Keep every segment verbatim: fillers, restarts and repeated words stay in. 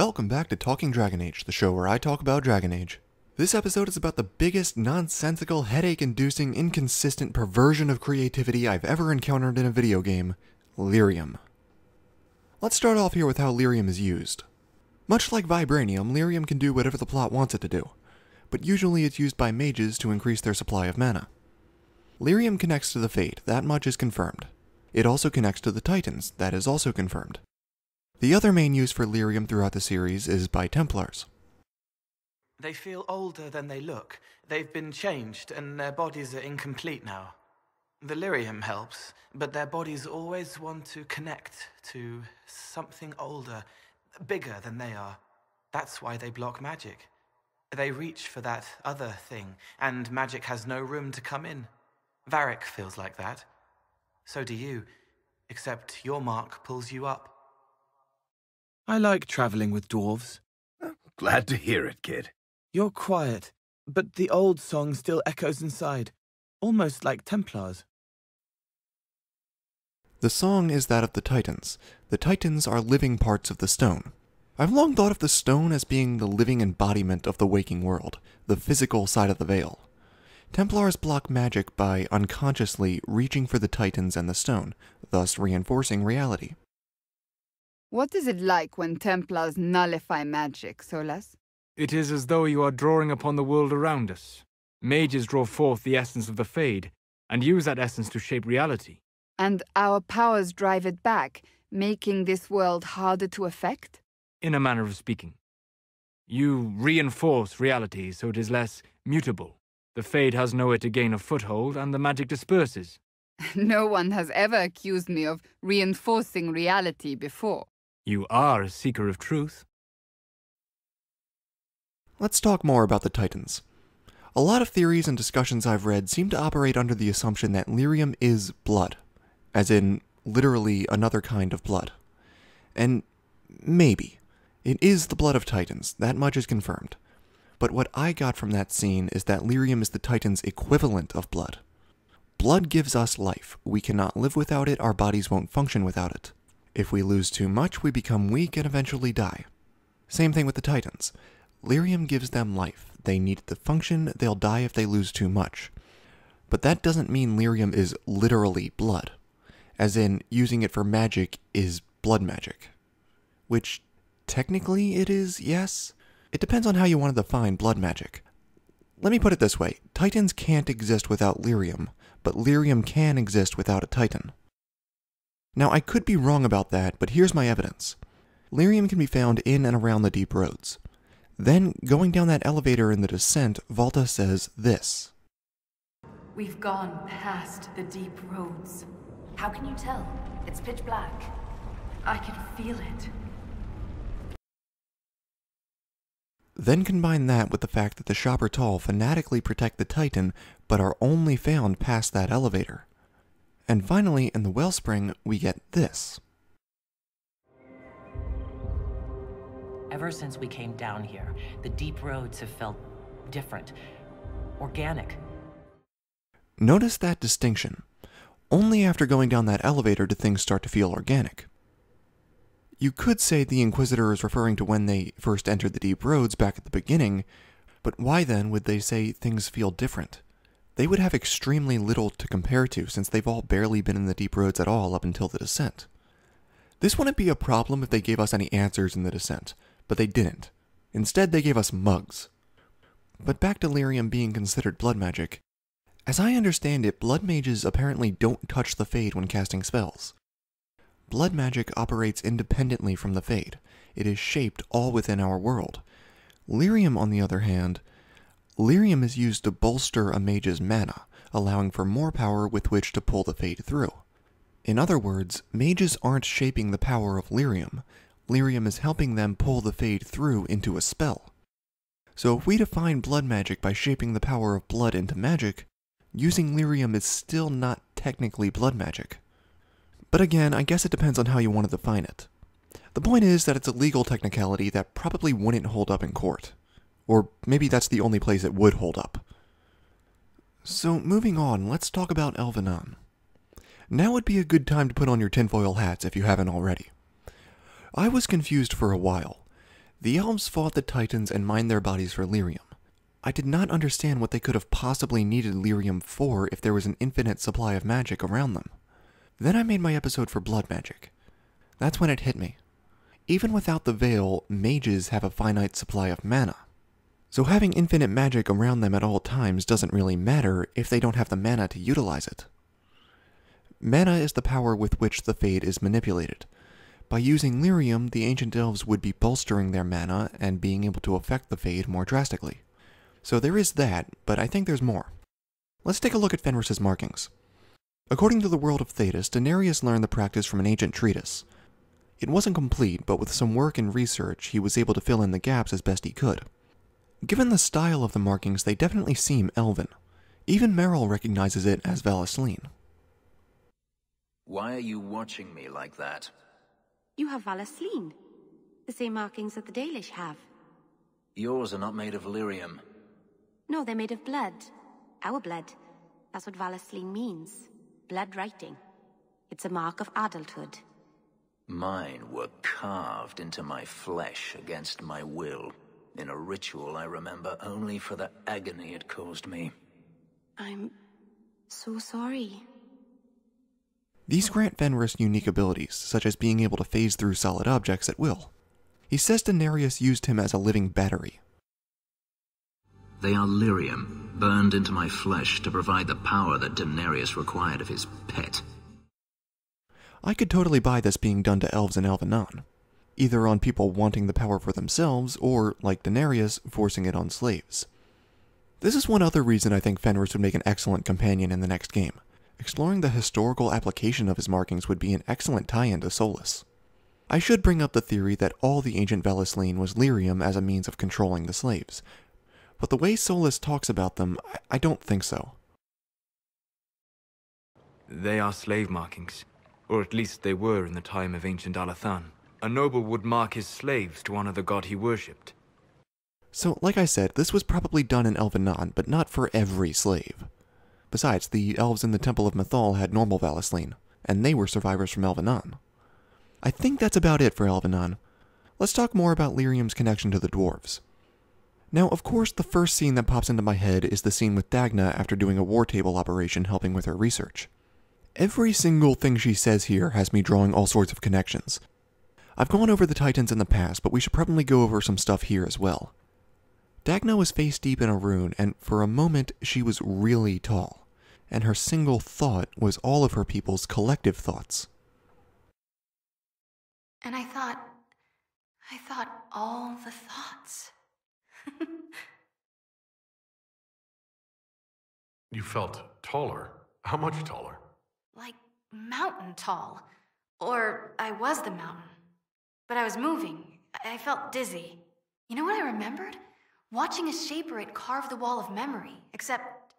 Welcome back to Talking Dragon Age, the show where I talk about Dragon Age. This episode is about the biggest, nonsensical, headache-inducing, inconsistent perversion of creativity I've ever encountered in a video game, Lyrium. Let's start off here with how Lyrium is used. Much like Vibranium, Lyrium can do whatever the plot wants it to do, but usually it's used by mages to increase their supply of mana. Lyrium connects to the Fade, that much is confirmed. It also connects to the Titans, that is also confirmed. The other main use for Lyrium throughout the series is by Templars. They feel older than they look. They've been changed, and their bodies are incomplete now. The Lyrium helps, but their bodies always want to connect to something older, bigger than they are. That's why they block magic. They reach for that other thing, and magic has no room to come in. Varric feels like that. So do you, except your mark pulls you up. I like traveling with dwarves. Glad to hear it, kid. You're quiet, but the old song still echoes inside, almost like Templars. The song is that of the Titans. The Titans are living parts of the Stone. I've long thought of the Stone as being the living embodiment of the waking world, the physical side of the Veil. Templars block magic by unconsciously reaching for the Titans and the Stone, thus reinforcing reality. What is it like when Templars nullify magic, Solas? It is as though you are drawing upon the world around us. Mages draw forth the essence of the Fade, and use that essence to shape reality. And our powers drive it back, making this world harder to affect? In a manner of speaking. You reinforce reality so it is less mutable. The Fade has nowhere to gain a foothold, and the magic disperses. No one has ever accused me of reinforcing reality before. You are a seeker of truth. Let's talk more about the Titans. A lot of theories and discussions I've read seem to operate under the assumption that Lyrium is blood, as in literally another kind of blood. And maybe. It is the blood of Titans, that much is confirmed. But what I got from that scene is that Lyrium is the Titans' equivalent of blood. Blood gives us life. We cannot live without it, our bodies won't function without it. If we lose too much, we become weak and eventually die. Same thing with the Titans. Lyrium gives them life. They need it to function, they'll die if they lose too much. But that doesn't mean Lyrium is literally blood. As in, using it for magic is blood magic. Which, technically it is, yes? It depends on how you want to define blood magic. Let me put it this way, Titans can't exist without Lyrium, but Lyrium can exist without a Titan. Now, I could be wrong about that, but here's my evidence. Lyrium can be found in and around the Deep Roads. Then, going down that elevator in the Descent, Volta says this. We've gone past the Deep Roads. How can you tell? It's pitch black. I can feel it. Then combine that with the fact that the Shapertal fanatically protect the Titan, but are only found past that elevator. And finally, in the Wellspring, we get this. Ever since we came down here, the Deep Roads have felt different, organic. Notice that distinction. Only after going down that elevator do things start to feel organic. You could say the Inquisitor is referring to when they first entered the Deep Roads back at the beginning, but why then would they say things feel different? They would have extremely little to compare to since they've all barely been in the Deep Roads at all up until the Descent. This wouldn't be a problem if they gave us any answers in the Descent, but they didn't. Instead, they gave us mugs. But back to Lyrium being considered blood magic. As I understand it, blood mages apparently don't touch the Fade when casting spells. Blood magic operates independently from the Fade. It is shaped all within our world. Lyrium, on the other hand, Lyrium is used to bolster a mage's mana, allowing for more power with which to pull the Fade through. In other words, mages aren't shaping the power of Lyrium. Lyrium is helping them pull the Fade through into a spell. So if we define blood magic by shaping the power of blood into magic, using Lyrium is still not technically blood magic. But again, I guess it depends on how you want to define it. The point is that it's a legal technicality that probably wouldn't hold up in court. Or maybe that's the only place it would hold up. So moving on, let's talk about Elvhenan. Now would be a good time to put on your tinfoil hats if you haven't already. I was confused for a while. The elves fought the Titans and mined their bodies for lyrium. I did not understand what they could have possibly needed lyrium for if there was an infinite supply of magic around them. Then I made my episode for blood magic. That's when it hit me. Even without the veil, mages have a finite supply of mana. So having infinite magic around them at all times doesn't really matter if they don't have the mana to utilize it. Mana is the power with which the Fade is manipulated. By using lyrium, the ancient elves would be bolstering their mana and being able to affect the Fade more drastically. So there is that, but I think there's more. Let's take a look at Fenris's markings. According to the world of Thedas, Danarius learned the practice from an ancient treatise. It wasn't complete, but with some work and research, he was able to fill in the gaps as best he could. Given the style of the markings, they definitely seem elven. Even Merrill recognizes it as Vallaslin. Why are you watching me like that? You have Vallaslin, the same markings that the Dalish have. Yours are not made of lyrium. No, they're made of blood. Our blood. That's what Vallaslin means. Blood writing. It's a mark of adulthood. Mine were carved into my flesh against my will, in a ritual I remember only for the agony it caused me. I'm so sorry. These grant Fenris unique abilities, such as being able to phase through solid objects at will. He says Danarius used him as a living battery. They are lyrium, burned into my flesh to provide the power that Danarius required of his pet. I could totally buy this being done to elves in Elvhenan, either on people wanting the power for themselves, or, like Danarius, forcing it on slaves. This is one other reason I think Fenris would make an excellent companion in the next game. Exploring the historical application of his markings would be an excellent tie-in to Solas. I should bring up the theory that all the ancient Vallaslin was lyrium as a means of controlling the slaves, but the way Solas talks about them, I don't think so. They are slave markings, or at least they were in the time of ancient Alathan. A noble would mark his slaves to honor the god he worshipped. So, like I said, this was probably done in Elvhenan, but not for every slave. Besides, the elves in the Temple of Mythal had normal Vallaslin, and they were survivors from Elvhenan. I think that's about it for Elvhenan. Let's talk more about lyrium's connection to the dwarves. Now, of course, the first scene that pops into my head is the scene with Dagna after doing a war table operation helping with her research. Every single thing she says here has me drawing all sorts of connections. I've gone over the Titans in the past, but we should probably go over some stuff here as well. Dagna was face deep in a rune, and for a moment she was really tall, and her single thought was all of her people's collective thoughts. And I thought... I thought all the thoughts. You felt taller? How much taller? Like mountain tall. Or I was the mountain. But I was moving. I felt dizzy. You know what I remembered? Watching a Shaperate carve the Wall of Memory, except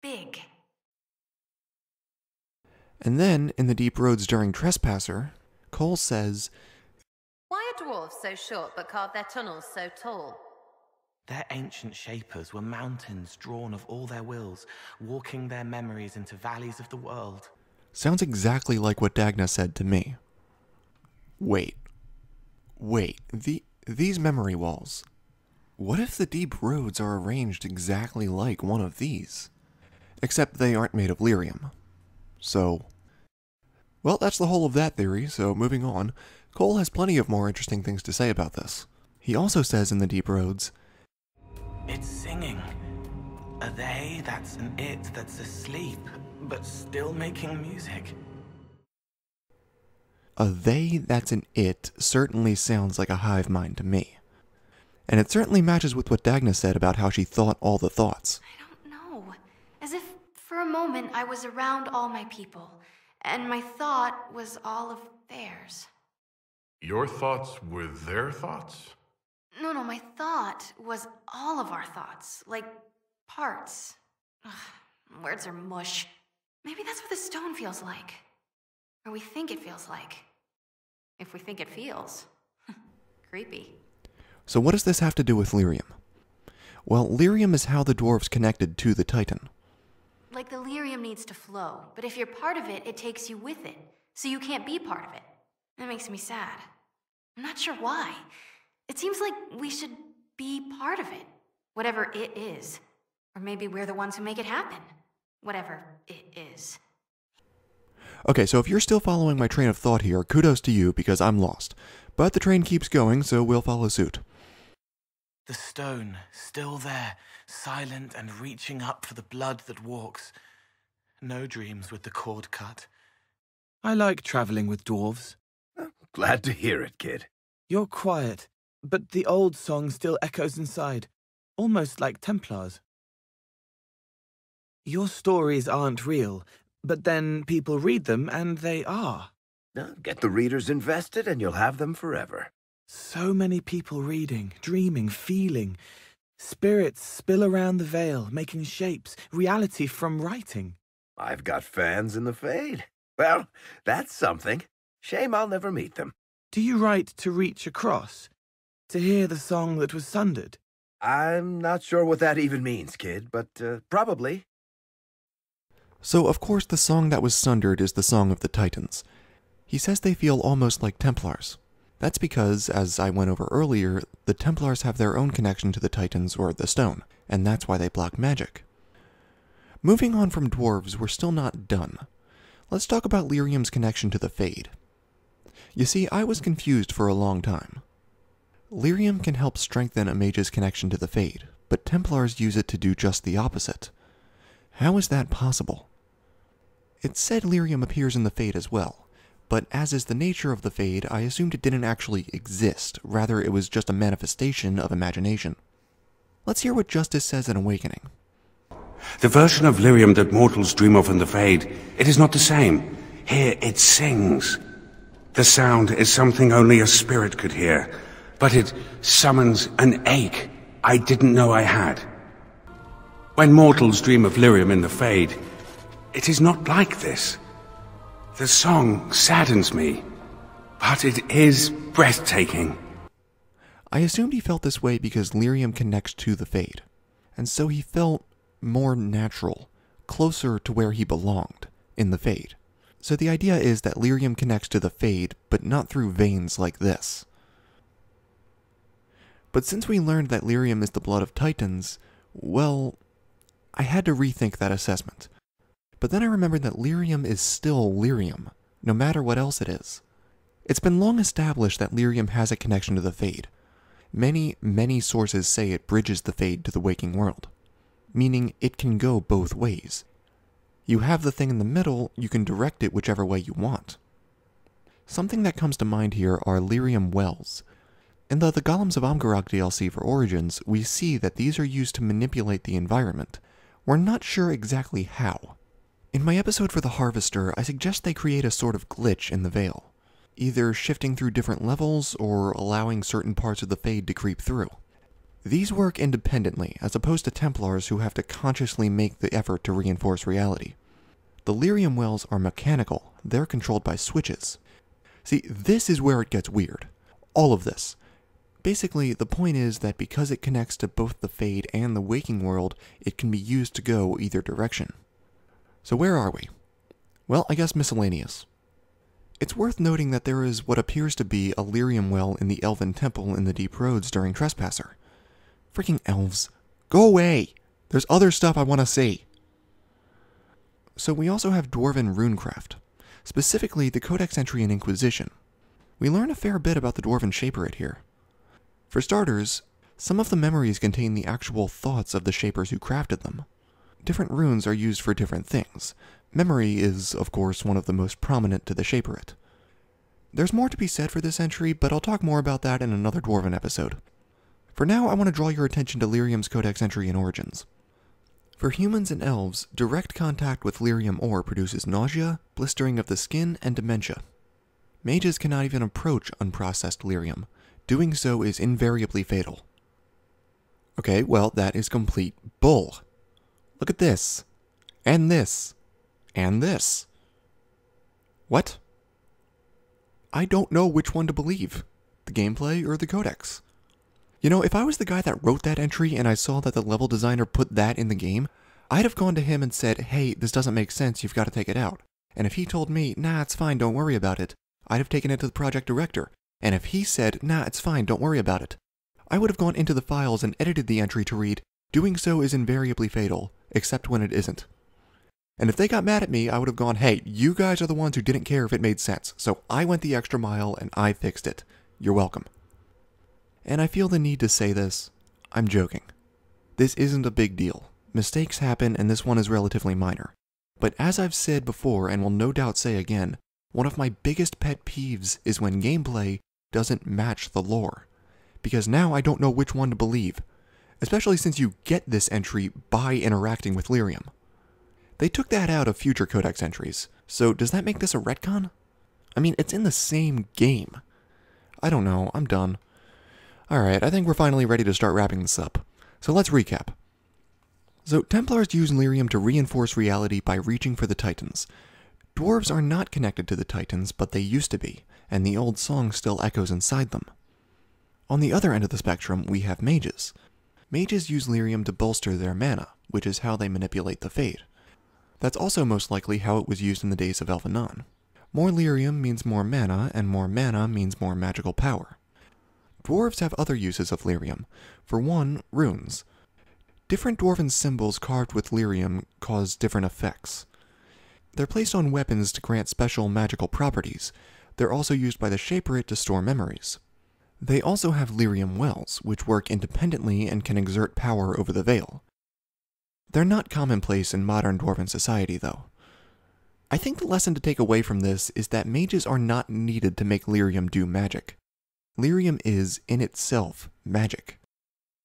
big. And then, in the Deep Roads during Trespasser, Cole says, "Why are dwarves so short but carve their tunnels so tall? Their ancient shapers were mountains drawn of all their wills, walking their memories into valleys of the world." Sounds exactly like what Dagna said to me. Wait. Wait. The, these memory walls. What if the Deep Roads are arranged exactly like one of these? Except they aren't made of lyrium. So... Well, that's the whole of that theory, so moving on. Cole has plenty of more interesting things to say about this. He also says in the Deep Roads, "It's singing. A they that's an it that's asleep, but still making music." A they that's an it certainly sounds like a hive mind to me. And it certainly matches with what Dagna said about how she thought all the thoughts. I don't know. As if for a moment I was around all my people, and my thought was all of theirs. Your thoughts were their thoughts? No, no, my thought was all of our thoughts, like parts. Ugh, words are mush. Maybe that's what the stone feels like. Or we think it feels like. If we think it feels. Creepy. So what does this have to do with lyrium? Well, lyrium is how the dwarves connected to the Titan. Like the lyrium needs to flow, but if you're part of it, it takes you with it, so you can't be part of it. That makes me sad. I'm not sure why. It seems like we should be part of it, whatever it is. Or maybe we're the ones who make it happen, whatever it is. Okay, so if you're still following my train of thought here, kudos to you, because I'm lost. But the train keeps going, so we'll follow suit. The stone, still there, silent and reaching up for the blood that walks. No dreams with the cord cut. I like travelling with dwarves. Glad to hear it, kid. You're quiet, but the old song still echoes inside, almost like Templars. Your stories aren't real, but then people read them and they are. Get the readers invested and you'll have them forever. So many people reading, dreaming, feeling. Spirits spill around the veil, making shapes, reality from writing. I've got fans in the Fade. Well, that's something. Shame I'll never meet them. Do you write to reach across? To hear the song that was sundered? I'm not sure what that even means, kid, but uh, probably. So, of course, the song that was sundered is the Song of the Titans. He says they feel almost like Templars. That's because, as I went over earlier, the Templars have their own connection to the Titans or the Stone, and that's why they block magic. Moving on from dwarves, we're still not done. Let's talk about Lyrium's connection to the Fade. You see, I was confused for a long time. Lyrium can help strengthen a mage's connection to the Fade, but Templars use it to do just the opposite. How is that possible? It's said Lyrium appears in the Fade as well, but as is the nature of the Fade, I assumed it didn't actually exist, rather it was just a manifestation of imagination. Let's hear what Justice says in Awakening. The version of Lyrium that mortals dream of in the Fade, it is not the same. Here it sings. The sound is something only a spirit could hear, but it summons an ache I didn't know I had. When mortals dream of Lyrium in the Fade, it is not like this. The song saddens me, but it is breathtaking. I assumed he felt this way because Lyrium connects to the Fade, and so he felt more natural, closer to where he belonged, in the Fade. So the idea is that Lyrium connects to the Fade, but not through veins like this. But since we learned that Lyrium is the blood of Titans, well, I had to rethink that assessment. But then I remembered that Lyrium is still Lyrium, no matter what else it is. It's been long established that Lyrium has a connection to the Fade. Many, many sources say it bridges the Fade to the waking world, meaning it can go both ways. You have the thing in the middle, you can direct it whichever way you want. Something that comes to mind here are Lyrium wells. In the, the Golems of Amgarok D L C for Origins, we see that these are used to manipulate the environment. We're not sure exactly how. In my episode for the Harvester, I suggest they create a sort of glitch in the Veil, either shifting through different levels or allowing certain parts of the Fade to creep through. These work independently, as opposed to Templars who have to consciously make the effort to reinforce reality. The Lyrium wells are mechanical, they're controlled by switches. See, this is where it gets weird. All of this. Basically, the point is that because it connects to both the Fade and the waking world, it can be used to go either direction. So where are we? Well, I guess miscellaneous. It's worth noting that there is what appears to be a Lyrium well in the Elven Temple in the Deep Roads during Trespasser. Freaking elves. Go away! There's other stuff I want to see. So we also have Dwarven runecraft, specifically the Codex entry in Inquisition. We learn a fair bit about the Dwarven Shaperate here. For starters, some of the memories contain the actual thoughts of the Shapers who crafted them. Different runes are used for different things. Memory is, of course, one of the most prominent to the Shaperate. There's more to be said for this entry, but I'll talk more about that in another Dwarven episode. For now, I want to draw your attention to Lyrium's Codex entry in Origins. For humans and elves, direct contact with Lyrium ore produces nausea, blistering of the skin, and dementia. Mages cannot even approach unprocessed Lyrium. Doing so is invariably fatal. Okay, well, that is complete bull. Look at this. And this. And this. What? I don't know which one to believe. The gameplay or the Codex? You know, if I was the guy that wrote that entry and I saw that the level designer put that in the game, I'd have gone to him and said, hey, this doesn't make sense, you've got to take it out. And if he told me, nah, it's fine, don't worry about it, I'd have taken it to the project director, and if he said, nah, it's fine, don't worry about it, I would have gone into the files and edited the entry to read, doing so is invariably fatal, except when it isn't. And if they got mad at me, I would have gone, hey, you guys are the ones who didn't care if it made sense, so I went the extra mile and I fixed it. You're welcome. And I feel the need to say this, I'm joking. This isn't a big deal. Mistakes happen and this one is relatively minor. But as I've said before and will no doubt say again, one of my biggest pet peeves is when gameplay doesn't match the lore. Because now I don't know which one to believe, especially since you get this entry by interacting with Lyrium. They took that out of future Codex entries, so does that make this a retcon? I mean, it's in the same game. I don't know, I'm done. Alright, I think we're finally ready to start wrapping this up. So let's recap. So, Templars use Lyrium to reinforce reality by reaching for the Titans. Dwarves are not connected to the Titans, but they used to be, and the old song still echoes inside them. On the other end of the spectrum, we have mages. Mages use Lyrium to bolster their mana, which is how they manipulate the Fade. That's also most likely how it was used in the days of Elvhenan. More Lyrium means more mana, and more mana means more magical power. Dwarves have other uses of Lyrium. For one, runes. Different dwarven symbols carved with Lyrium cause different effects. They're placed on weapons to grant special magical properties. They're also used by the Shaperate to store memories. They also have Lyrium wells, which work independently and can exert power over the Veil. They're not commonplace in modern dwarven society, though. I think the lesson to take away from this is that mages are not needed to make Lyrium do magic. Lyrium is, in itself, magic.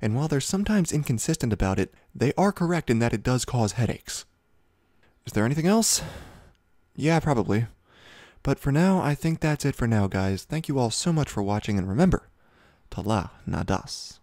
And while they're sometimes inconsistent about it, they are correct in that it does cause headaches. Is there anything else? Yeah, probably. But for now, I think that's it for now, guys. Thank you all so much for watching, and remember, Tala Nadas.